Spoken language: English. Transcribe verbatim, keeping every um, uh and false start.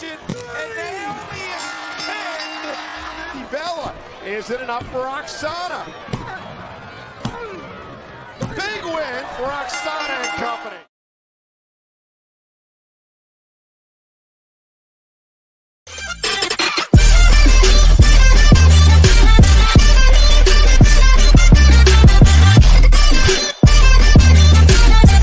submission, and Naomi is pinned. DeBella, is it enough for Oksana? Big win for Oksana and company.